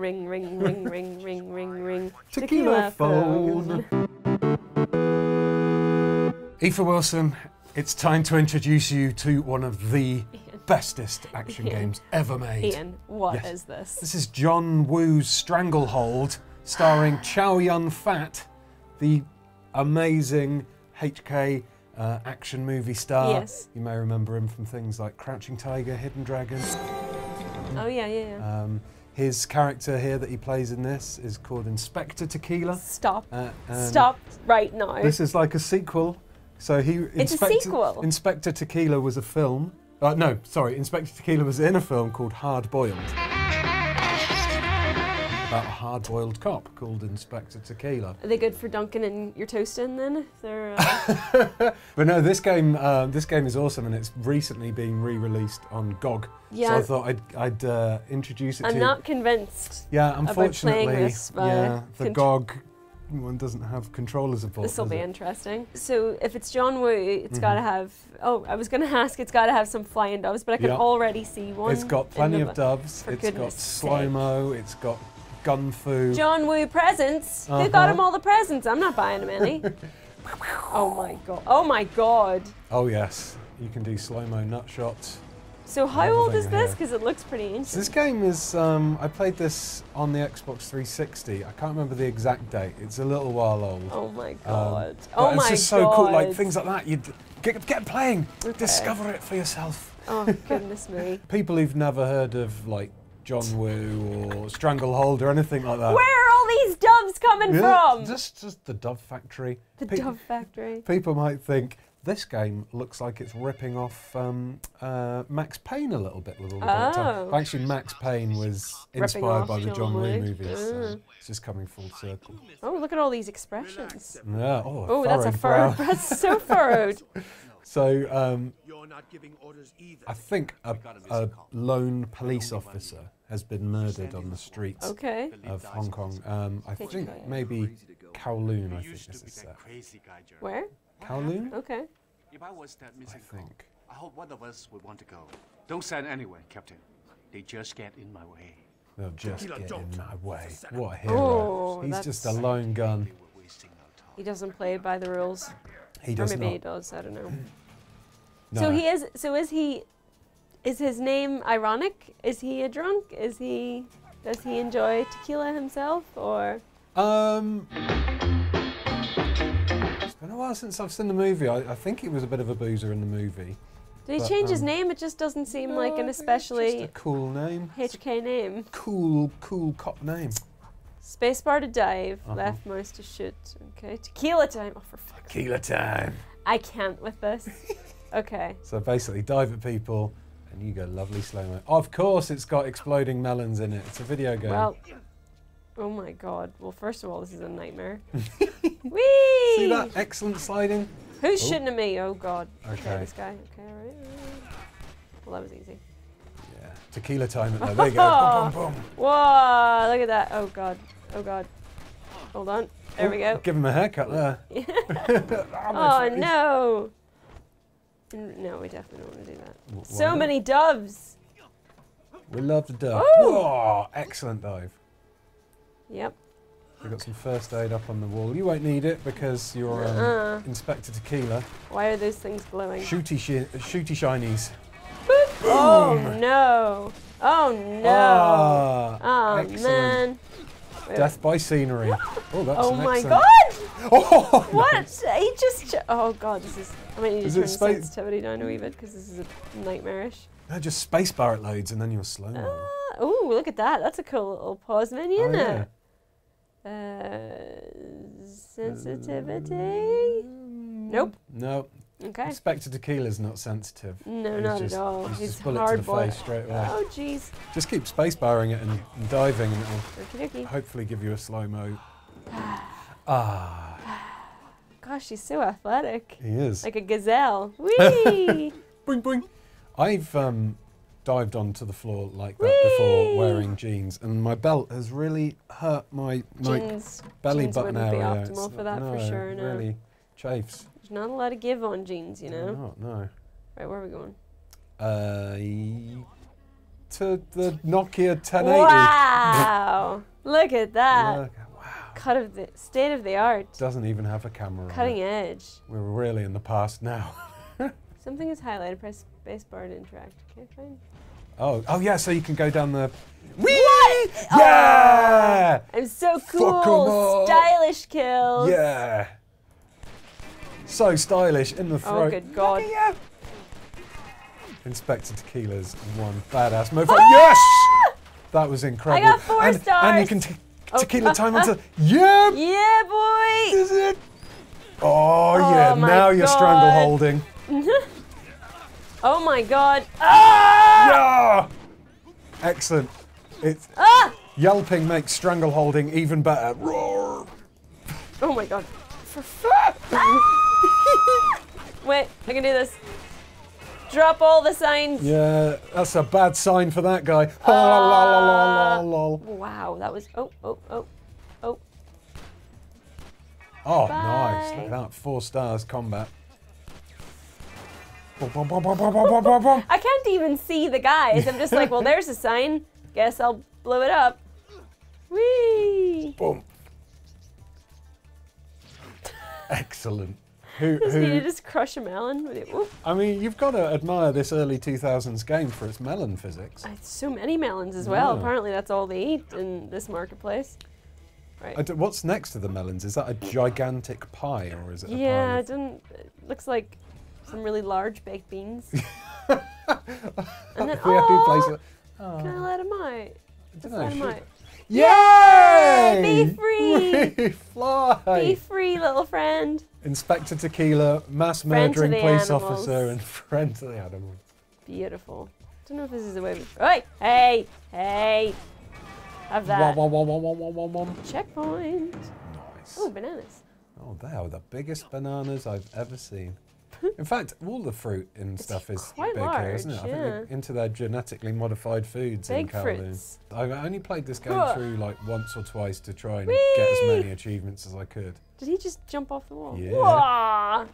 Ring, ring, ring, ring, ring, ring, ring. Tequila phone. Aoife Wilson, it's time to introduce you to one of the bestest action games ever made. Ian, what is this? This is John Woo's Stranglehold, starring Chow Yun-Fat, the amazing HK action movie star. Yes. You may remember him from things like Crouching Tiger, Hidden Dragon. Oh, yeah, yeah, yeah. His character here that he plays in this is called Inspector Tequila. Stop. Stop right now. This is like a sequel. So it's a sequel. Inspector Tequila was a film. No, sorry. Inspector Tequila was in a film called Hard Boiled. About a hard-boiled cop called Inspector Tequila. Are they good for dunking in your toast in then? They're, But no, this game is awesome, and it's recently been re-released on GOG. Yeah. So I thought I'd introduce it to you. I'm not convinced. Yeah, unfortunately, about playing this by the GOG one doesn't have controller support. This will be interesting. So if it's John Woo, it's got to have. Oh, I was going to ask. It's got to have some flying doves, but I can already see one. It's got plenty of doves. It's got slow-mo. It's got gun fu. John Woo presents. Who got him all the presents? I'm not buying him any. Oh my god. Oh my god. Oh yes, you can do slow-mo nut shots. So how old is this? Because it looks pretty ancient. This game is. I played this on the Xbox 360. I can't remember the exact date. It's a little while old. Oh my god. Oh my god. It's just so cool. Like things like that. You get playing. Okay. Discover it for yourself. Oh goodness me. People who've never heard of like John Woo or Stranglehold or anything like that. Where are all these doves coming from? Just the Dove Factory. The Dove Factory. People might think this game looks like it's ripping off Max Payne a little bit with all the time. Actually, Max Payne was inspired by the John Woo movies. So it's just coming full circle. Oh, look at all these expressions. Yeah. Oh, that's a furrowed brow. That's so furrowed. So, you're not giving orders either. I think a lone police officer has been murdered on the streets of Hong Kong. I think maybe Kowloon, I think this is where? Kowloon? Okay. If I was that missing call, I hope one of us would want to go. Don't send anyone, Captain. They just get in my way. They'll just get in my way. What a hero. He's just a lone gun. He doesn't play by the rules. He does not. Maybe he does, I don't know. No. So he is. So is he? Is his name ironic? Is he a drunk? Is he? Does he enjoy tequila himself, or? It's been a while since I've seen the movie. I think he was a bit of a boozer in the movie. Did he change his name? It just doesn't seem like an especially just a cool name. HK name. Cool cop name. Spacebar to dive, left mouse to shoot. Okay, tequila time. Oh, for fuck's sake. Tequila time. I can't with this. Okay. So basically, dive at people, and you go lovely slow-mo. Of course, it's got exploding melons in it. It's a video game. Well, oh my god. Well, first of all, this is a nightmare. Whee! See that? Excellent sliding. Who's shooting at me? Oh god. Okay. This guy. Okay, alright. Well, that was easy. Yeah. Tequila time at that. There you go. Boom, boom, boom. Whoa, look at that. Oh god. Oh god. Hold on. There we go. Give him a haircut there. Oh no. No, we definitely don't want to do that. So many doves! We love the dove. Whoa, excellent dive. Yep. We've got some first aid up on the wall. You won't need it because you're Inspector Tequila. Why are those things glowing? Shooty shinies. Boop. Oh no! Oh no! Oh man! Death by scenery. Oh, that's oh my god! Oh, what? Nice. He just. Oh god, this is. I mean, you just turn sensitivity down a wee bit because this is a nightmarish. No, just spacebar it loads and then you're slow. Oh, look at that. That's a cool little pause menu, isn't it? Sensitivity? Nope. Nope. Okay. Inspector Tequila's not sensitive. No, not at all. He's just bullet to the face straight away. Oh, jeez. Just keep spacebarring it and diving, and it'll hopefully give you a slow-mo. Gosh, he's so athletic. He is. Like a gazelle. Whee! Boing, boing. I've dived onto the floor like that before wearing jeans, and my belt has really hurt my belly button area. Jeans wouldn't be optimal for that, for sure. No, really chafes. Not a lot of give on jeans, you know. No, no. Right, where are we going? To the Nokia 1080. Wow! Look at that. Look, wow. State of the art. Doesn't even have a camera on it. Cutting edge. We're really in the past now. Something is highlighted. Press spacebar to interact. Can't find. Oh, oh yeah, so you can go down the... Whee! What? Yeah! Oh, I'm so cool. Stylish kills. Yeah. So stylish in the throat. Oh, good God. Yeah. Inspector Tequila's one badass move. Oh! Yes! That was incredible. I got 4 stars. And you can tequila time until... Yeah! Yeah, boy! Is it? Oh, yeah. Now you're strangle holding. Oh my God! Ah! Yeah! Excellent. It's yelping makes strangle holding even better. Roar! Oh my God! Ah! Wait, I can do this. Drop all the signs. Yeah, that's a bad sign for that guy. Wow, that was oh. Oh, bye. Nice! Look at that, 4 stars combat. I can't even see the guys. I'm just like, well, there's a sign. Guess I'll blow it up. Whee! Boom. Excellent. Who needed to just crush a melon with it. I mean, you've got to admire this early 2000s game for its melon physics. It's so many melons as well. Yeah. Apparently, that's all they eat in this marketplace. Right. What's next to the melons? Is that a gigantic pie, or is it? Yeah, it doesn't. It looks like. Some really large baked beans. And then, oh, can I let him out? Just let him out. Yay! Be free! We fly! Be free, little friend. Inspector Tequila, mass murdering police officer, and friend to the animals. Beautiful. I don't know if this is the way we... Oi! Hey! Hey! Have that. Checkpoint. Nice. Oh, bananas. Oh, they are the biggest bananas I've ever seen. In fact, all the fruit and stuff is big here, isn't it? Yeah. I think they're into their genetically modified foods in Kowloon. I've only played this game through like once or twice to try and get as many achievements as I could. Did he just jump off the wall? Yeah. Whoa.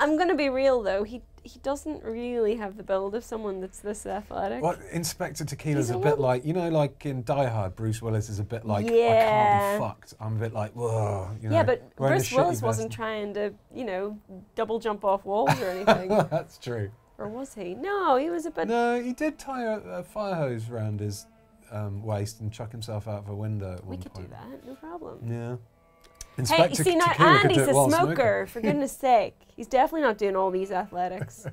I'm gonna be real though. He doesn't really have the build of someone that's this athletic. Well, Inspector Tequila's a bit like, you know, like in Die Hard, Bruce Willis is a bit like, I can't be fucked. I'm a bit like, whoa. You know, yeah, but Bruce Willis wasn't trying to, you know, double jump off walls or anything. That's true. Or was he? No, he was a bit... No, he did tie a fire hose around his waist and chuck himself out of a window at one point. We could do that, no problem. Yeah. Inspector hey, you see, not Andy's a smoker, for goodness sake. He's definitely not doing all these athletics.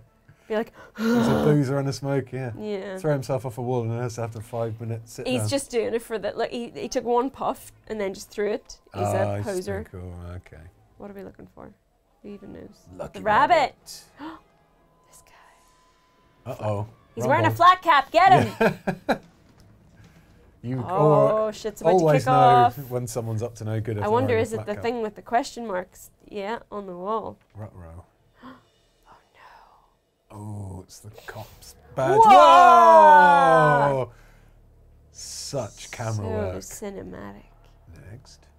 Be like, he's a boozer and a smoke, yeah. Yeah. Throw himself off a wall and has to have a 5 minute sit down. He's just doing it for the, like, he took one puff and then just threw it. He's a poser. Cool, okay. What are we looking for? Who even knows? Lucky the rabbit. This guy. Uh-oh. He's wearing a flat cap, get him! Yeah. You shit's about to kick off. Always know when someone's up to no good. I wonder, is it the thing with the question marks? Yeah, on the wall. Ruh-roh. Oh no. Oh, it's the cop's badge. Whoa! Whoa! Such camera work. So cinematic. Next. Oh,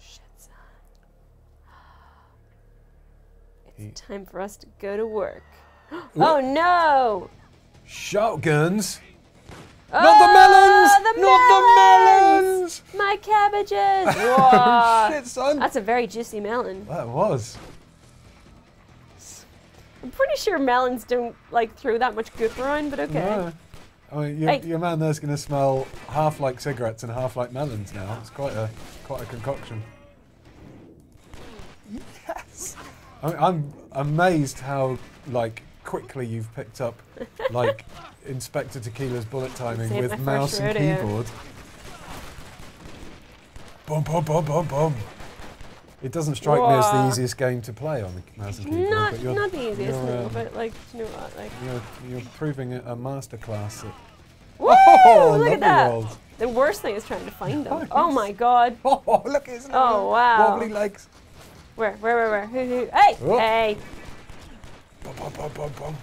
shit's on. It's time for us to go to work. Oh no! Shotguns. Oh, not the melons! The melons! My cabbages! Whoa. Shit, son. That's a very juicy melon. That was. I'm pretty sure melons don't like throw that much goop around, but okay. No. I mean, your man there's going to smell half like cigarettes and half like melons now. It's quite a concoction. Yes. I mean, I'm amazed how like quickly you've picked up like. Inspector Tequila's bullet timing with mouse and keyboard. Boom, boom, boom, boom, boom. It doesn't strike me as the easiest game to play on the mouse and keyboard. Not the easiest, but like, you know what? Like you're proving a masterclass. Whoa! Oh, look at that. World. The worst thing is trying to find them. Nice. Oh my God. Oh, look at his wobbly legs. Where? Who? Hey! Oh. Hey! Boom, boom, boom, boom, boom.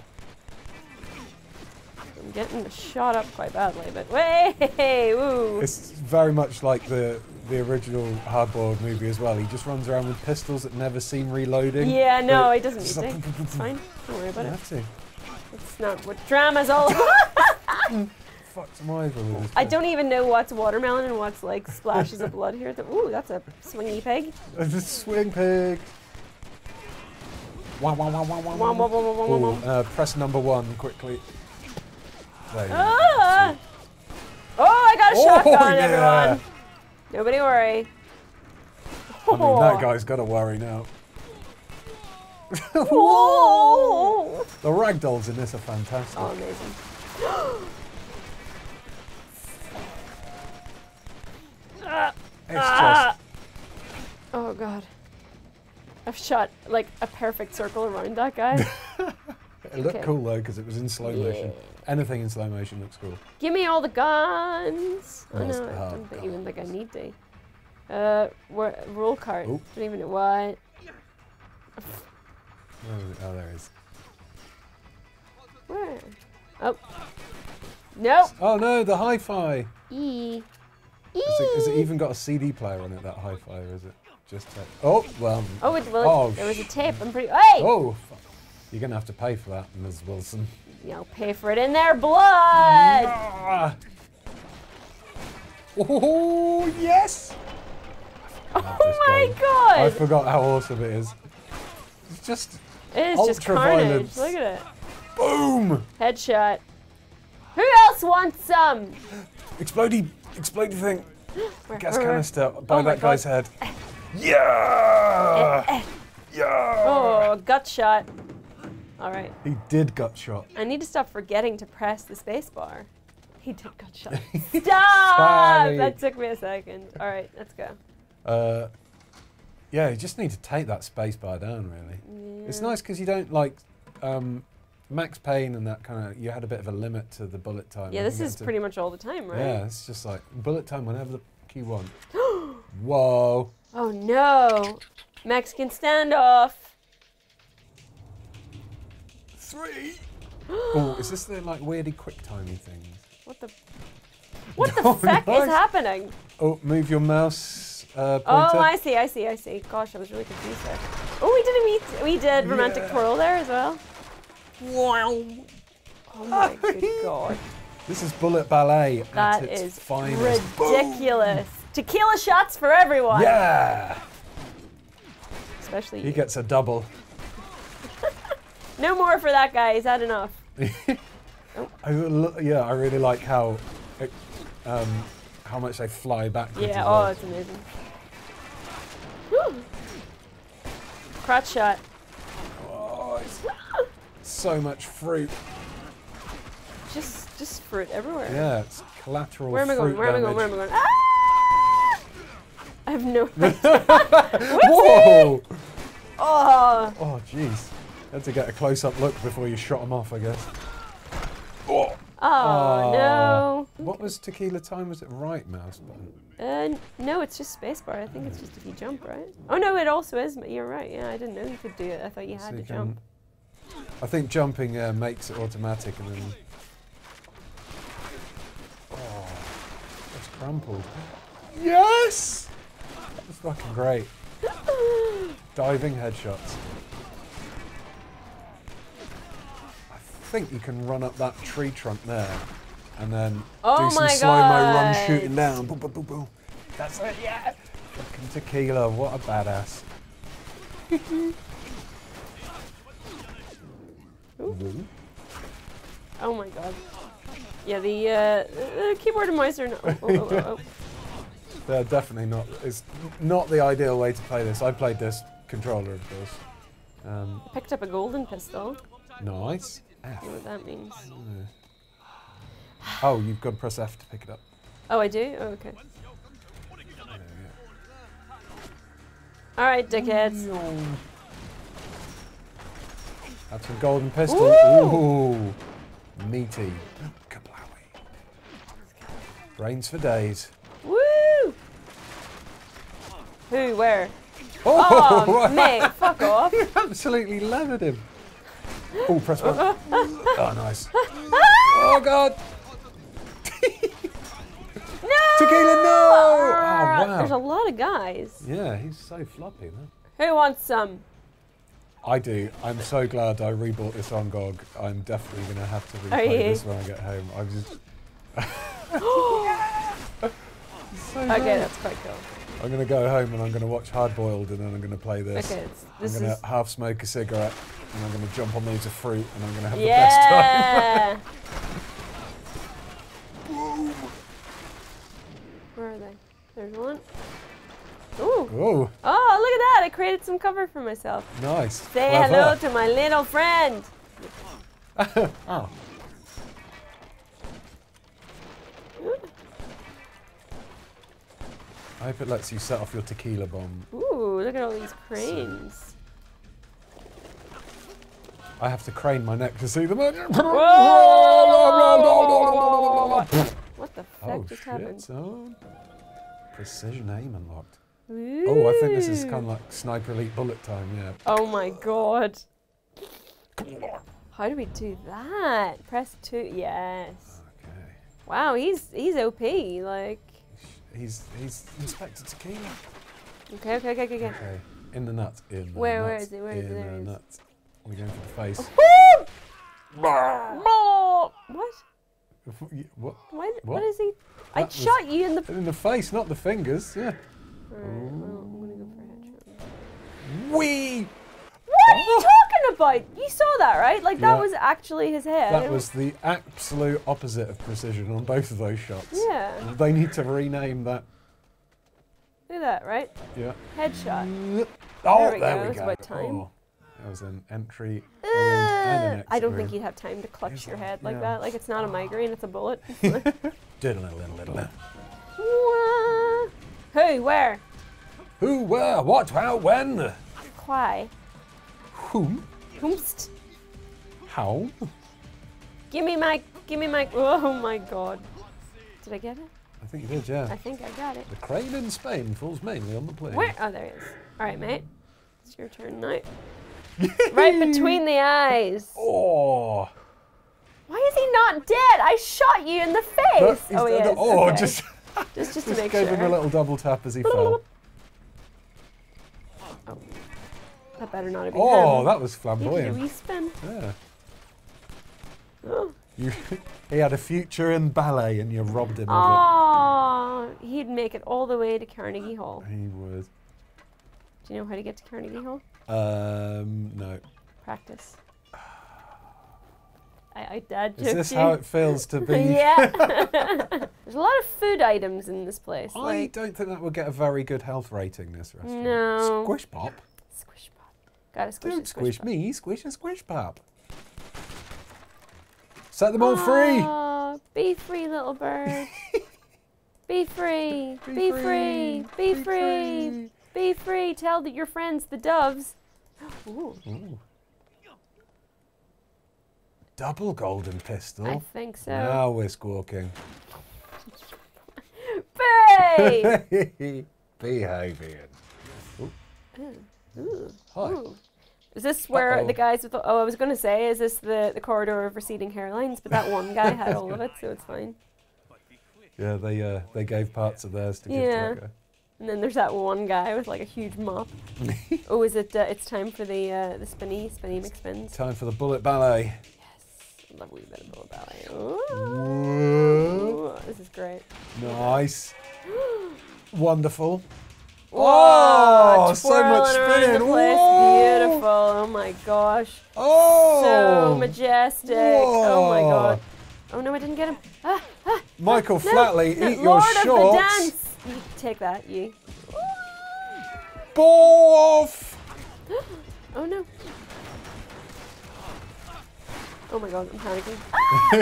I'm getting shot up quite badly, but woo! It's very much like the original Hard Boiled movie as well. He just runs around with pistols that never seem reloading. Yeah, no, he doesn't need to. It's fine. Don't worry about it. It's not what drama's all about. fuck's my eyes. I don't even know what's watermelon and what's like splashes of blood here. Ooh, that's a swingy pig. It's a swing pig. Press number one quickly. There you go. Ah! Oh, I got a shotgun, everyone. Nobody worry. I mean, that guy's got to worry now. Whoa! The ragdolls in this are fantastic. Oh, amazing. It's just... Oh, God. I've shot, like, a perfect circle around that guy. It looked cool, though, because it was in slow motion. Anything in slow motion looks cool. Give me all the guns! Oh, no, I don't even think I need to. Roll cart. Oop. I don't even know what. Oh, there it is. Where? Oh. Nope. Oh, no, the hi-fi. E. E. Has it even got a CD player on it, that hi-fi, or is it just tape? Oh, well. Oh, it, well oh, there was a tape. I'm pretty. Hey! Oh, fuck. You're going to have to pay for that, Ms. Wilson. You'll pay for it in their blood! Ah. Oh, yes! Oh my god! I forgot how awesome it is. It's just. It is just carnage. Look at it. Boom! Headshot. Who else wants some? Explodey, explodey thing. Gas canister by that guy's head. Yeah! Yeah! Oh, gut shot. Alright. He did gut shot. I need to stop forgetting to press the space bar. He did gut shot. Stop! That took me a second. Alright, let's go. Yeah, you just need to take that space bar down, really. Yeah. It's nice because you don't like Max Payne and that kind of. You had a bit of a limit to the bullet time. Yeah, this is pretty much all the time, right? Yeah, it's just like bullet time whenever the fuck you want. Whoa! Oh no! Mexican standoff. 3. Oh, is this the like weirdly quick timey things? What the? What the fuck is happening? Oh, move your mouse. Oh, I see, I see, I see. Gosh, I was really confused there. Oh, we did romantic twirl there as well. Wow. Oh my good god. This is bullet ballet at its finest. Ridiculous. Boom. Tequila shots for everyone. Yeah. Especially you. He gets a double. No more for that guy. He's had enough. Oh. Yeah, I really like how. It, how much they fly backwards. Yeah, oh, it's amazing. Woo. Crotch shot. Oh, so much fruit. Just fruit everywhere. Yeah, it's collateral. Where am I going? Where am I going? Where am I going? Ah! I have no idea. Whoa! Oh. Oh, jeez. Had to get a close-up look before you shot them off, I guess. Oh. Oh, no. What was tequila time? Was it right mouse button? No, it's just spacebar. I think it's just if you jump, right? Oh, no, it also is. You're right. Yeah, I didn't know you could do it. I thought you had to jump. I think jumping makes it automatic. And then... Oh, it's crumpled. Yes! That's fucking great. Diving headshots. I think you can run up that tree trunk there and then do some slow-mo run shooting down. Boom, boom, boom, boom. That's it, yeah. Fucking tequila, what a badass. Oh my god. Yeah, the keyboard and mice are not. Oh. They're definitely not. It's not the ideal way to play this. I played this controller, of course. Picked up a golden pistol. Nice. F. You know what that means. Oh, you've got to press F to pick it up. Oh, I do? Oh, okay. Alright, dickheads. No. That's a golden pistol. Ooh! Meaty. Kablowie. Rains for days. Woo! Who? Where? Oh, right. Mate, fuck off. You absolutely leathered him. Oh, press one. Oh, nice. Oh, God. No! Tequila, no! Oh, wow. There's a lot of guys. Yeah, he's so floppy, man. Who wants some? I do. I'm so glad I rebought this on GOG. I'm definitely going to have to replay this when I get home. I was just, So okay, that's quite cool. I'm going to go home and I'm going to watch Hard Boiled and then I'm going to play this. Okay, this I'm going to half smoke a cigarette and I'm going to jump on loads of fruit and I'm going to have the best time. Where are they? There's one. Ooh. Ooh. Oh, look at that. I created some cover for myself. Nice. Say hello to my little friend. Oh. I hope it lets you set off your tequila bomb. Ooh, look at all these cranes. I have to crane my neck to see them. Whoa! What the fuck just happened? Son. Precision aim unlocked. Ooh. Oh, I think this is kind of like Sniper Elite bullet time, yeah. Oh my god. How do we do that? Press 2, yes. Okay. Wow, he's OP, like. He's Inspector Tequila. Okay, okay, okay, okay, okay. Okay, in the nut, in the nut. Where is it? Where is it? In the nut. We're going for the face. What? What? What is he? I shot you in the... In the face, not the fingers, yeah. Alright, well, I'm going to go for a headshot. Whee! What are you talking about? You saw that, right? Like, that was actually his hair. That was the absolute opposite of precision on both of those shots. Yeah. They need to rename that. Do that, right? Yeah. Headshot. Oh, there we go. That's about time. Oh, that was an entry and an exit. I don't think you'd have time to clutch your head like that. Like, it's not a migraine, it's a bullet. Who, where? Who, where, what, how, when? Why? Whom? Whomst? How? Give me my, oh my god. Did I get it? I think you did, yeah. I think I got it. The crane in Spain falls mainly on the plane. Where? Oh, there it is. All right, mate. It's your turn now. Right between the eyes. Oh. Why is he not dead? I shot you in the face. No, oh, he is. Oh, okay. just to make sure. Just gave him a little double tap as he fell. Oh. That better not have been him. That was flamboyant. You spin. Yeah. Oh. He had a future in ballet and you robbed him of it. He'd make it all the way to Carnegie Hall. He would. Do you know how to get to Carnegie Hall? No. Practice. I dad joked you. Is this how it feels to be? Yeah. There's a lot of food items in this place. I don't think that would get a very good health rating, this restaurant. No. Squish pop. Squish pop. Gotta squish Don't squish pop. Me, squish and squish pop. Set them all free! Be free, little bird. Be free. Be free. Be free. Be free. Be free. Tell that your friends, the doves. Ooh. Ooh. Double golden pistol? I think so. Now we're squawking. Bee! Behaviour. Hi. Ooh. Is this where the guys with the, I was going to say, is this the corridor of receding hairlines? But that one guy had all of it, so it's fine. Yeah, they gave parts of theirs to give to that guy. And then there's that one guy with like a huge mop. Oh, is it? It's time for the spinny McSpins. Time for the bullet ballet. Yes, lovely bit of bullet ballet. Ooh, this is great. Nice. Wonderful. Whoa, so much spinning. Beautiful. Oh my gosh. Oh, so majestic. Whoa. Oh my god. Oh no, I didn't get him. Ah, ah, Michael Flatley, eat your shorts. Lord of the Dance. You take that, you. Boof! Oh no. Oh my god, I'm panicking. Ah!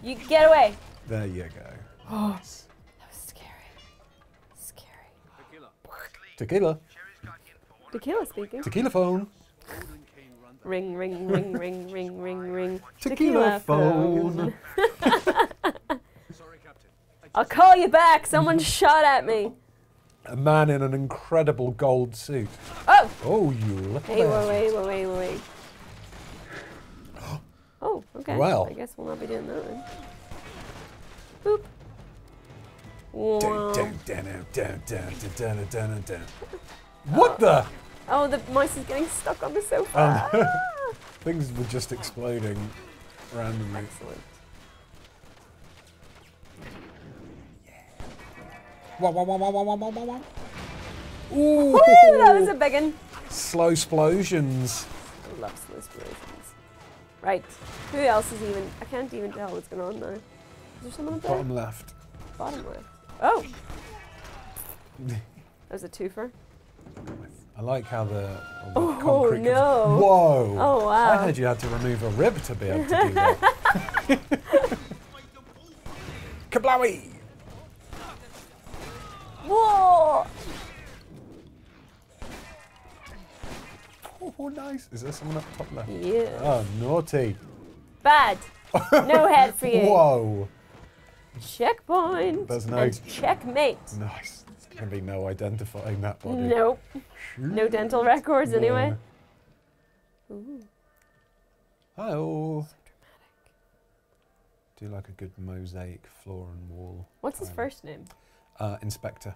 You get away. There you go. Oh, that was scary. Scary. Tequila. Tequila. Tequila speaking. Tequila phone. Ring, ring, ring, ring, ring, ring, ring. Tequila phone. I'll call you back. Someone shot at me. A man in an incredible gold suit. Oh. Oh, you look at that. Wait. Oh, okay. Well. I guess we'll not be doing that then. Boop. What the? Oh, the mouse is getting stuck on the sofa. Things were just exploding randomly. Excellent. Ooh, that was a big one. Slow explosions. I love slow explosions. Right, who else is even? I can't even tell what's going on now. Is there someone up there? Bottom left. Bottom left. Oh. That was a twofer. I like how the concrete no. Goes, whoa! Oh wow! I heard you had to remove a rib to be able to do that. Kablowie! Whoa! Oh, nice! Is there someone up top left? Yeah. Oh, naughty! Bad. No head for you. Whoa! Checkpoint. There's no and checkmate. Nice. Can be no identifying that body. Nope. No dental records anyway. Ooh. Hello. So dramatic. Do like a good mosaic floor and wall. What's his first name? Inspector.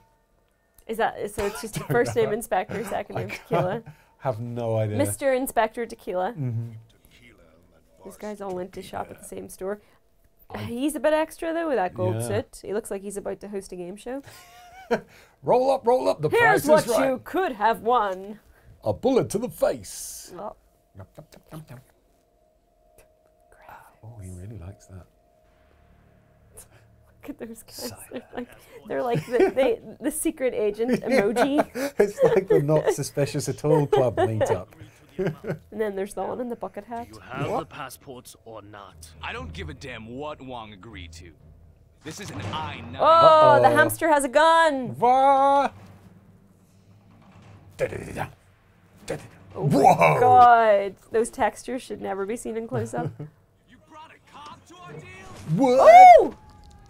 Is that so? It's just first name Inspector, second name Tequila. Have no idea. Mr. Inspector Tequila. Mm-hmm. These guys all went to shop at the same store. He's a bit extra though with that gold suit. He looks like he's about to host a game show. Roll up, the price is right. Here's what you could have won. A bullet to the face. Oh, oh he really likes that. Look at those guys. They're like the secret agent emoji. Yeah, it's like the not suspicious at all club meetup. And then there's the one in the bucket hat. Do you have the passports or not? I don't give a damn what Wong agreed to. This is an I-9. Oh, the hamster has a gun. Whoa! Oh God, those textures should never be seen in close-up. You brought a cop to our deal? What? Ooh!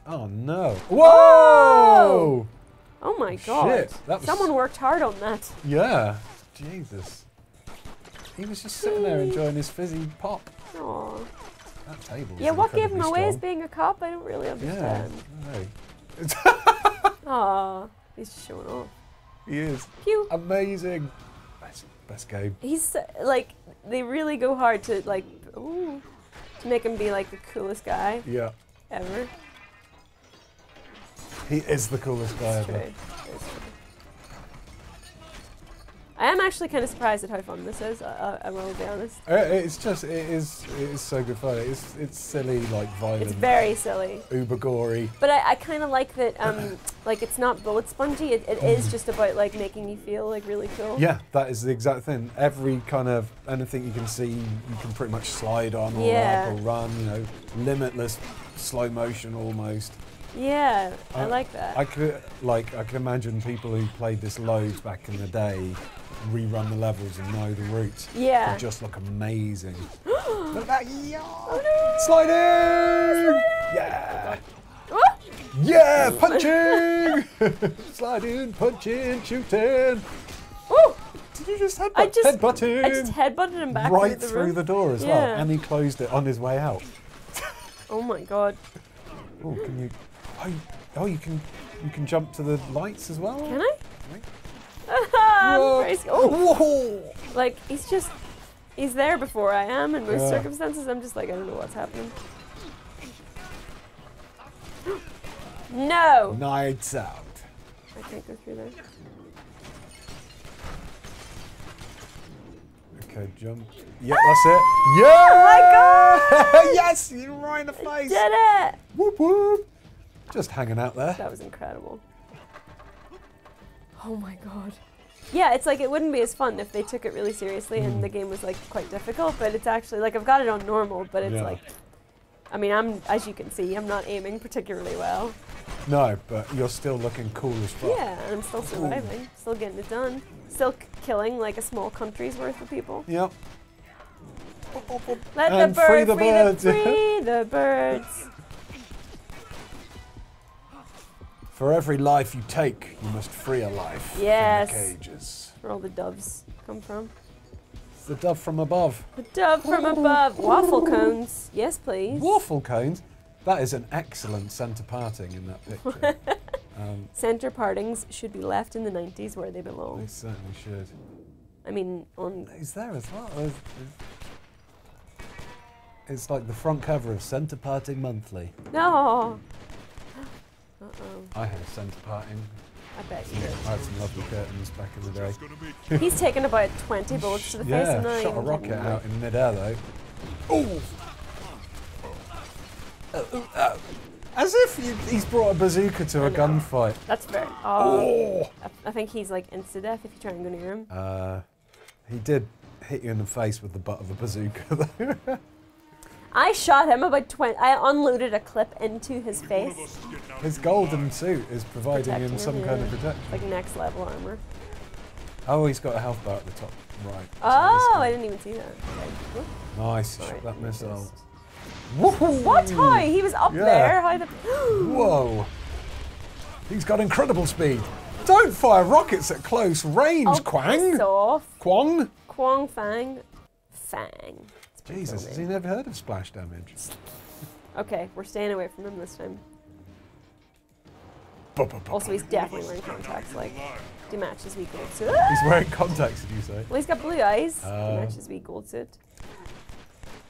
Oh no! Whoa! Oh my God! Shit, that was... Someone worked hard on that. Yeah. Jesus. He was just sitting there enjoying his fizzy pop. Aww. That table yeah, what gave him away as being a cop? I don't really understand. Yeah, no. He's just showing off. He is. Pew. Amazing. Best game. He's like, they really go hard to like, ooh, to make him be like the coolest guy. Yeah. Ever. He is the coolest guy ever. That's true. I am actually kind of surprised at how fun this is. I will be honest. It's just, it is so good fun. It's silly, like violent. It's very silly. Uber gory. But I kind of like that. Like it's not bullet spongy. It is just about like making you feel like really cool. Yeah, that is the exact thing. Every kind of anything you can see, you can pretty much slide on or up or run. You know, limitless slow motion almost. Yeah, I like that. I could imagine people who played this loads back in the day rerun the levels and know the routes. Yeah. They just look amazing. Look at that. Yeah. Oh no. Sliding! Yeah. Oh. Yeah, punching! Sliding, punching, shooting. Oh! Did you just headbutt him? I just headbutted him back right through the door as well. And he closed it on his way out. Oh my God. Oh, can you... Oh, you can jump to the lights as well. Can I? Whoa. Oh. Whoa. Like he's there before I am. In most circumstances, I'm just like I don't know what's happening. No. Nights out. I can't go through there. Okay, jump. Yeah, that's it. Yeah! Oh my God! Yes, you're right in the face. Did it. Whoop whoop. Just hanging out there. That was incredible. Oh my God. Yeah, it's like it wouldn't be as fun if they took it really seriously and the game was like quite difficult, but it's actually like I've got it on normal, but it's like, I mean, as you can see, I'm not aiming particularly well. No, but you're still looking cool as fuck. Yeah, and I'm still surviving, still getting it done, still killing like a small country's worth of people. Yep. Let and the bird free the birds. For every life you take, you must free a life from the cages. Where all the doves come from. It's the dove from above. The dove from above. Waffle cones. Yes, please. Waffle cones? That is an excellent centre parting in that picture. Centre partings should be left in the 90s where they belong. They certainly should. I mean, on... He's there as well. It's like the front cover of Centre Parting Monthly. No. I had a centre parting. I bet you did. I had some lovely curtains back in the day. He's taken about 20 bullets to the face. Yeah, and shot a rocket out in mid-air though. Oh! As if he's brought a bazooka to a gunfight. That's fair. Oh. I think he's like insta-death if you try and go near him. He did hit you in the face with the butt of a bazooka though. I shot him about 20. I unloaded a clip into his face. His golden suit is providing him some kind of protection. Like next level armor. Oh, he's got a health bar at the top right. Oh, so I didn't even see that. Okay. Nice, shot that missile. Woohoo! What? How? He was up there. How the Whoa! He's got incredible speed. Don't fire rockets at close range, Quang. Quang. Quang Fang. Fang. Jesus, has he never heard of splash damage? Okay, we're staying away from him this time. Also, he's definitely wearing contacts. Like, do match his wee gold suit. He's wearing contacts, did you say? Well, he's got blue eyes. Do match his wee gold suit.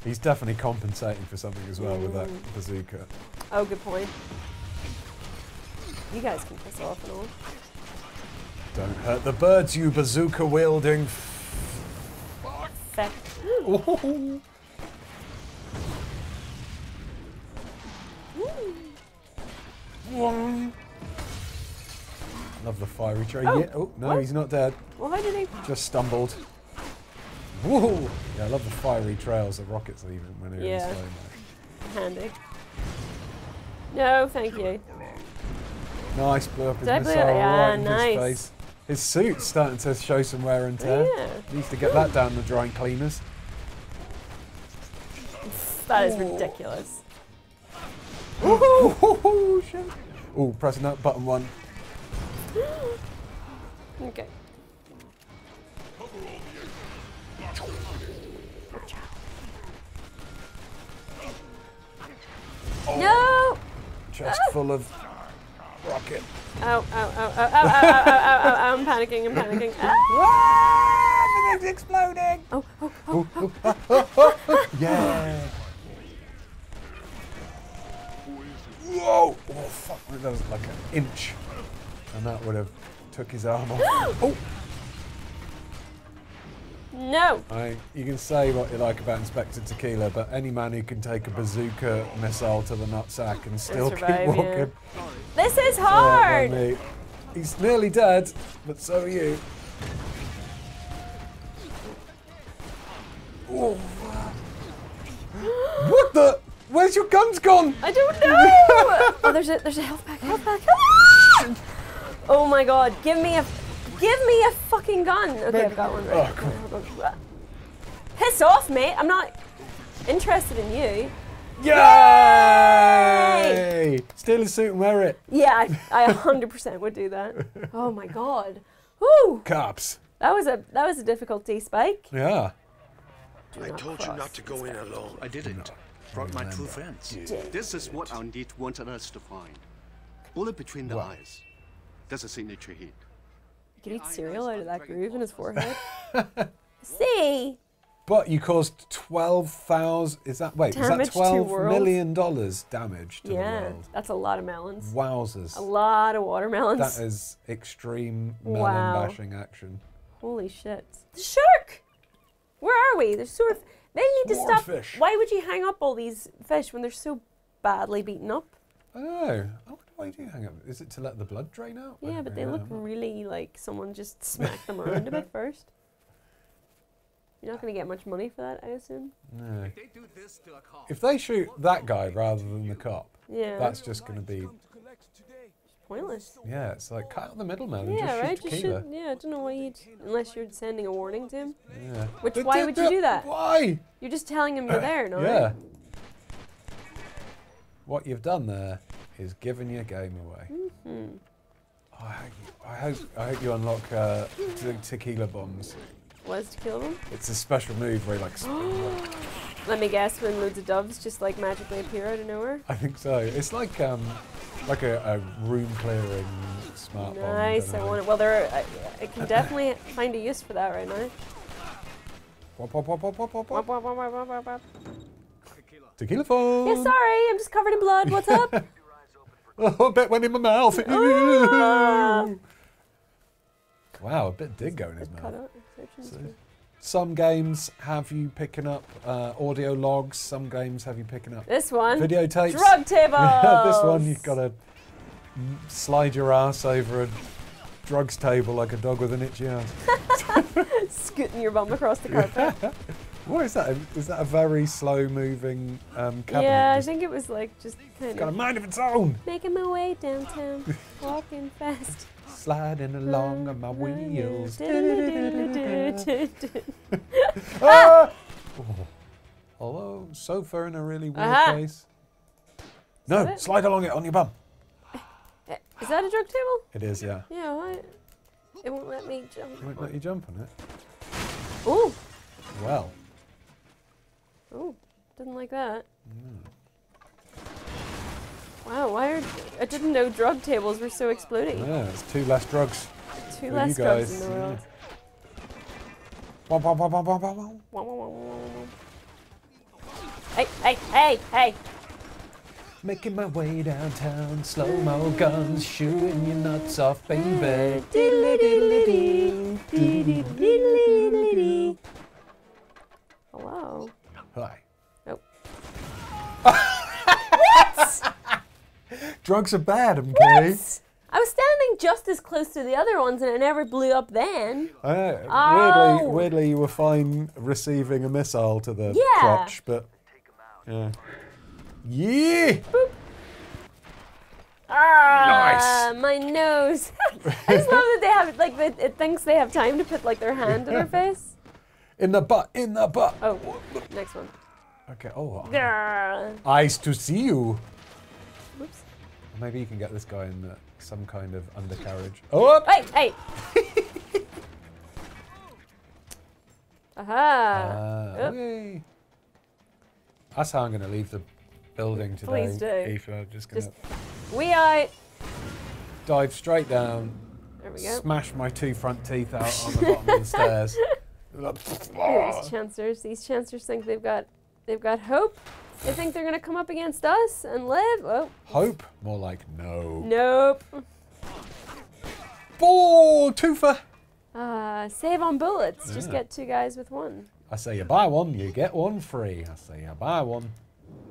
He's definitely compensating for something as well with that bazooka. Oh, good point. You guys can piss off and all. Don't hurt the birds, you bazooka-wielding. Fuck. Ooh. Ooh. Love the fiery train. Oh, yeah. Oh no, he's not dead. Well, how did he? Just stumbled. Whoa! Yeah, I love the fiery trails the rockets leave when they're in slow motion. Handy. No, thank you. Nice, blew up his missile right in his face. His suit's starting to show some wear and tear. Yeah. Needs to get that down the drying cleaners. That is ridiculous. Ooh, shit. Ooh, pressing that button one. Okay. Oh. No! Chest full of rocket. Oh, I'm panicking, I'm panicking. Ah! Everything's exploding! Oh. Yeah! Whoa! Oh, fuck, that was like an inch. And that would have took his arm off. Oh! No! You can say what you like about Inspector Tequila, but any man who can take a bazooka missile to the nutsack and still survive, keep walking. Yeah. This is hard! He's nearly dead, but so are you. Oh. What the? Where's your guns gone? I don't know! Oh, there's a health pack, health pack. Oh my god, give me a fucking gun. Okay, I've got one. Right. Oh, cool. Piss off, mate. I'm not interested in you. Yay! Steal a suit and wear it. Yeah, I 100% would do that. Oh my god. Woo! Cops. That was a difficulty, Spike. Yeah. I told you not to go in alone. I didn't. Brought my two friends. This is what our need wanted us to find. Bullet between the eyes. That's a signature hit. He could eat cereal out of that groove in his forehead. See? But you caused 12,000, was that $12 million damage to the world? Yeah, that's a lot of melons. Wowzers. A lot of watermelons. That is extreme melon bashing action. Holy shit. The shark! Where are we? There's sort of, they need to stop. Fish. Why would you hang up all these fish when they're so badly beaten up? I don't know. Why do you hang up? Is it to let the blood drain out? Yeah, but they look really like someone just smacked them around a bit first. You're not going to get much money for that, I assume. No. If they shoot that guy rather than the cop, that's just going to be pointless. Yeah, it's like cut out the middleman and just shoot Tequila. Yeah, I don't know why you'd, unless you're sending a warning to him. Yeah. Why would you do that? Why? You're just telling him you're there, no? Yeah. What you've done there is giving your game away. Mm-hmm. I hope you unlock tequila bombs. What is tequila bomb? It's a special move where you like spin. Let me guess, when loads of doves just like magically appear out of nowhere? I think so. It's like a room clearing smart bomb. Nice, I want it. Well, I can definitely find a use for that right now. Wop, wop, wop, wop, wop, wop, wop, wop, wop, wop, wop, wop. Tequila phone! Yeah, sorry, I'm just covered in blood, what's up? Oh, a bit went in my mouth. Oh. Wow, a bit did go in his mouth. So, some games have you picking up audio logs. Some games have you picking up this one videotapes. Drug tables. This one you've got to slide your ass over a drugs table like a dog with an itchy ass. Scooting your bum across the carpet. What is that? Is that a very slow-moving cabinet? Yeah, I think it was like just kind of... Got a mind of its own! Making my way downtown, walking fast. Sliding along on my wheels. Ah! Oh. Hello, sofa in a really weird place. No, slide along it on your bum. Is that a drug table? It is, yeah. Yeah, what? It won't let me jump. It won't let you jump on it. Ooh! Well. Oh, didn't like that. No. Wow, why are I didn't know drug tables were so exploding. Yeah, it's two less drugs. Two less drugs in the world. Hey, hey, hey, hey! Making my way downtown, slow-mo guns, shooting your nuts off, baby. Diddly diddly dee, diddly diddly dee. Hello. Hi. Nope. What? Drugs are bad, okay? What? I was standing just as close to the other ones and it never blew up then. Oh. Weirdly, you were fine receiving a missile to the crotch, but... Yeah. Yeah! Boop. Ah, nice. My nose. I just love that they have, like, it thinks they have time to put, like, their hand in their face. In the butt, in the butt. Oh, next one. Okay, oh. Eyes to see you. Whoops. Maybe you can get this guy in some kind of undercarriage. Oh! Hey, hey! Aha! Okay. That's how I'm going to leave the building today. Please do. Aoife, I'm just going to... We out! Dive straight down. There we go. Smash my two front teeth out on the bottom of the stairs. These chancers think they've got hope. They think they're gonna come up against us and live. Oh. Hope? More like no. Nope. Ball twofer. Save on bullets. Yeah. Just get two guys with one. I say you buy one, you get one free. I say you buy one,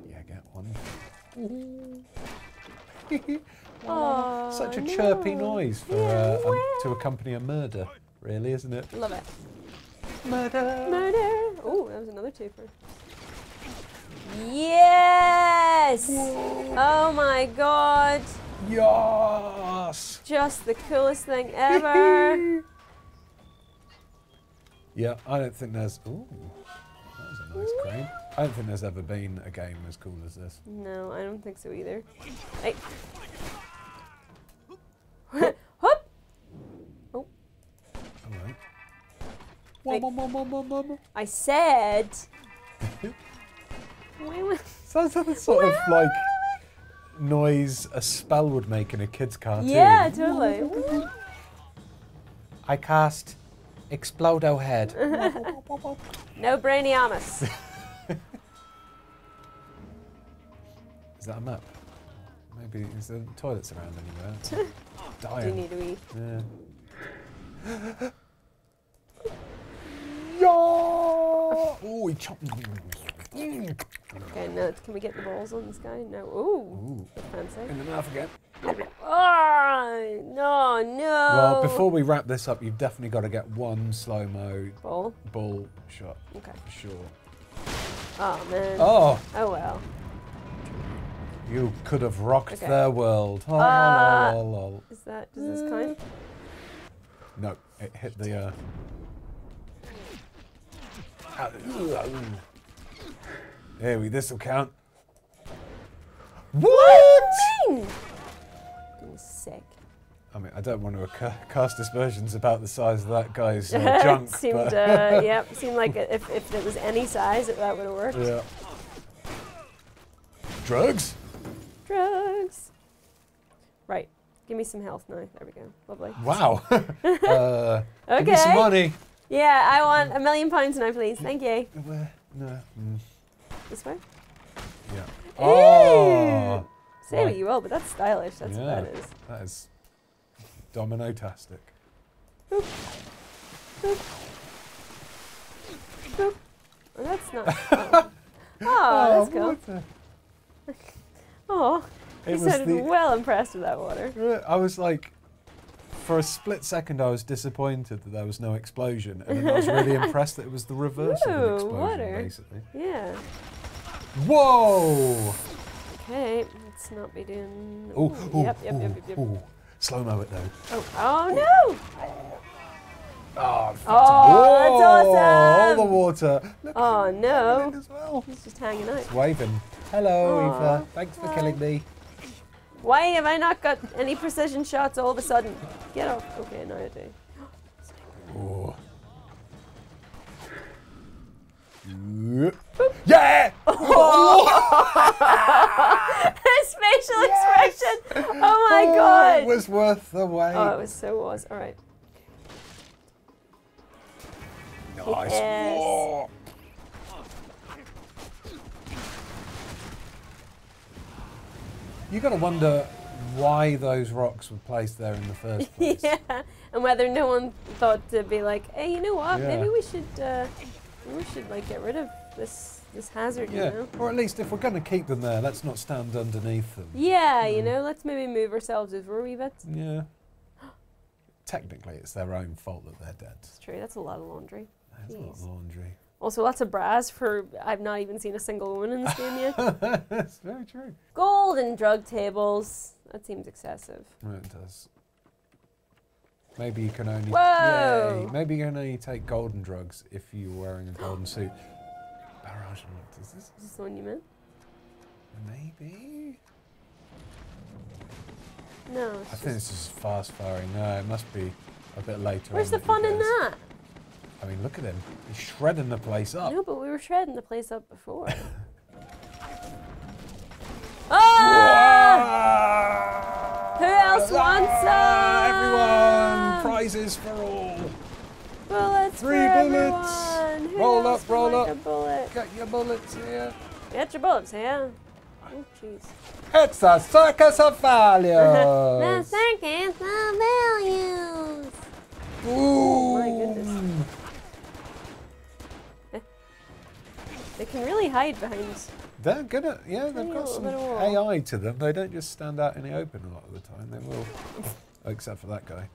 you get one. Oh, such a chirpy noise for to accompany a murder, really, isn't it? Love it. Murder! Murder! Oh, that was another twofer. Yes! Whoa. Oh my god! Yes! Just the coolest thing ever! Yeah, I don't think there's... Ooh, that was a nice crane. I don't think there's ever been a game as cool as this. No, I don't think so either. Hey! Hop! Oh. Alright. I said. Sounds like the sort of like noise a spell would make in a kid's cartoon. Yeah, totally. I cast Explodo Head. No Brainiamus. Is that a map? Maybe is there toilets around anywhere? Dying. Do you need to eat? Yeah. Oh, he chopped. Okay, now can we get the balls on this guy? No. Ooh. Fancy. In the mouth again. Oh, no, no. Well, before we wrap this up, you've definitely got to get one slow-mo ball shot. Okay. For sure. Oh, man. Oh. Oh, well. You could have rocked their world. Oh, lol. Is that, does this count? No, it hit the, There we. This will count. What? Sick. I mean, I don't want to cast aspersions about the size of that guy's junk. Seemed, yep. Seemed like if it was any size, that would have worked. Yeah. Drugs. Drugs. Right. Give me some health now. There we go. Lovely. Wow. Okay. Give me some money. Yeah, I want £1 million now, please. Thank you. Where? No. This way? Yeah. Oh! Say what you will, but that's stylish. That's what that is. That is domino-tastic. Boop. Boop. Boop. Oh, that's not. Oh, oh that's cool. Oh, you sounded well impressed with that water. I was like, for a split second, I was disappointed that there was no explosion, and then I was really impressed that it was the reverse of an explosion, basically. Yeah. Whoa! Okay, let's not be doing. Oh, yep. Slow mo it though. Oh no! Oh, that's awesome! All the water. Look, oh no! As well. He's just hanging out. It's waving. Hello, Aoife. Thanks for killing me. Why have I not got any precision shots all of a sudden? Get off. Okay, now I do. Oh. Yeah! Oh. His facial expression! Oh my god! It was worth the wait. Oh, it was so was. All right. Nice. Yes. Oh. You got to wonder why those rocks were placed there in the first place. Yeah, and whether no one thought to be like, hey, you know what? Yeah. Maybe we should like get rid of this hazard, you know? Or at least if we're going to keep them there, let's not stand underneath them. Yeah, you know, let's maybe move ourselves over a wee bit. Yeah. Technically, it's their own fault that they're dead. That's true. That's a lot of laundry. That's a lot of laundry. Also, lots of bras for I've not even seen a single woman in this game yet. That's very true. Gold and drug tables. That seems excessive. Well, it does. Maybe you can only. Whoa! Yay, maybe you can only take golden drugs if you're wearing a golden suit. Barrage and what is this? Is this the one you meant? Maybe. No. I think this is fast firing. No, it must be a bit later. Where's the fun in that? I mean, look at him. He's shredding the place up. No, but we were shredding the place up before. Ah! Whoa! Who else wants some? Everyone! Prizes for all. Bullets for everyone. Who roll up, roll up. Bullet? Get your bullets here. Get your bullets here. Oh, jeez. It's a circus of values. The circus of values. Ooh. Oh, my goodness. They can really hide behind. They're good at, they've got some AI to them. They don't just stand out in the open a lot of the time. They will, except for that guy.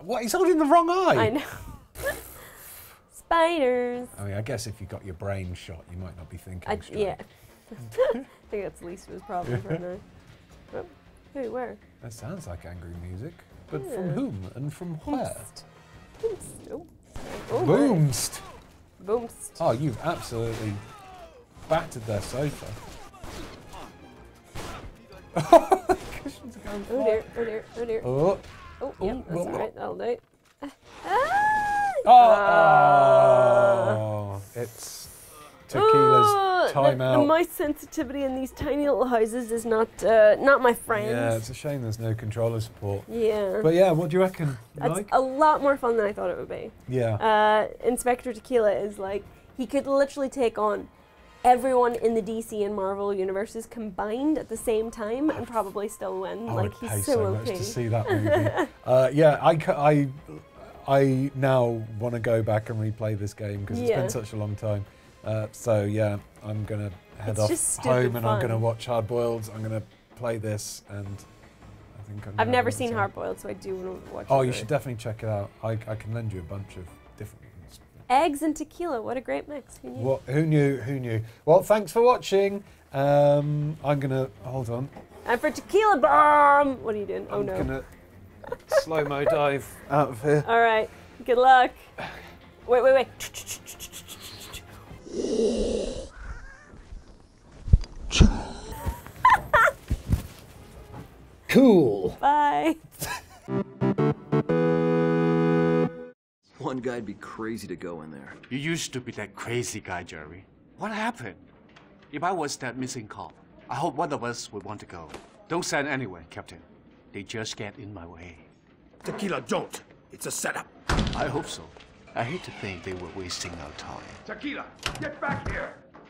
What? He's holding the wrong eye. I know. Spiders. I mean, I guess if you got your brain shot, you might not be thinking. Yeah. I think that's the least of his problem for now. Oh, wait, where? That sounds like angry music, but from whom and from where? Oh. Oh, Boomst! Boomst. Oh, you've absolutely battered their sofa. The cushions are going flat. Oh dear, oh dear, oh dear. Oh, oh yep, that's alright, that'll do it. Ah! Oh! It's Tequila's timeout. The mouse sensitivity in these tiny little houses is not my friend. Yeah, it's a shame there's no controller support. Yeah. But yeah, what do you reckon? That's a lot more fun than I thought it would be. Yeah. Inspector Tequila is like, he could literally take on everyone in the DC and Marvel universes combined at the same time and probably still win. Like, he's so OP. I would pay so much to see that movie. Yeah, I now want to go back and replay this game because it's been such a long time. So yeah, I'm gonna head off home and I'm gonna watch Hard Boiled. I'm gonna play this, and I think I've never seen Hard Boiled, so I do want to watch it. Oh, you should definitely check it out. I can lend you a bunch of different ones. Eggs and tequila, what a great mix! Who knew? What, who knew? Who knew? Well, thanks for watching. I'm gonna hold on. And for tequila bomb, what are you doing? Oh no! I'm gonna slow mo dive out of here. All right, good luck. Wait, wait, wait. Cool. Bye. One guy'd be crazy to go in there. You used to be that crazy guy, Jerry. What happened? If I was that missing cop, I hope one of us would want to go. Don't send anyone, Captain. They just get in my way. Tequila, don't. It's a setup. I hope so. I hate to think they were wasting our time. Tequila, get back here!